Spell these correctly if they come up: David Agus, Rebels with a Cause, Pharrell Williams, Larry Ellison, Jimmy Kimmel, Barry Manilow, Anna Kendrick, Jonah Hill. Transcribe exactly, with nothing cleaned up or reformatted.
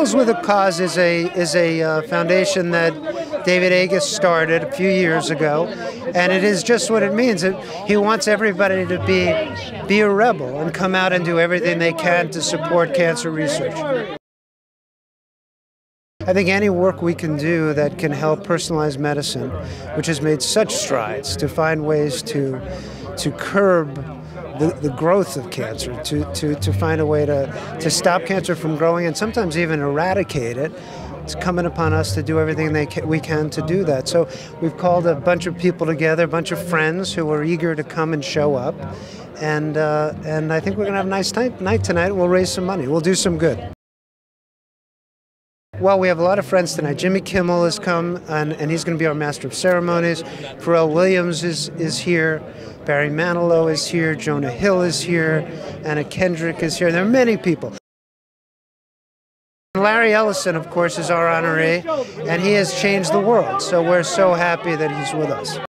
Rebels with a Cause is a is a uh, foundation that David Agus started a few years ago, and it is just what it means. It, he wants everybody to be be a rebel and come out and do everything they can to support cancer research. I think any work we can do that can help personalized medicine, which has made such strides to find ways to to curb The, the growth of cancer, to, to, to find a way to, to stop cancer from growing and sometimes even eradicate it. It's incumbent upon us to do everything they ca we can to do that. So we've called a bunch of people together, a bunch of friends who are eager to come and show up. And, uh, and I think we're going to have a nice night, night tonight. We'll raise some money. We'll do some good. Well, we have a lot of friends tonight. Jimmy Kimmel has come, and, and he's going to be our master of ceremonies. Pharrell Williams is, is here. Barry Manilow is here. Jonah Hill is here. Anna Kendrick is here. There are many people. Larry Ellison, of course, is our honoree, and he has changed the world. So we're so happy that he's with us.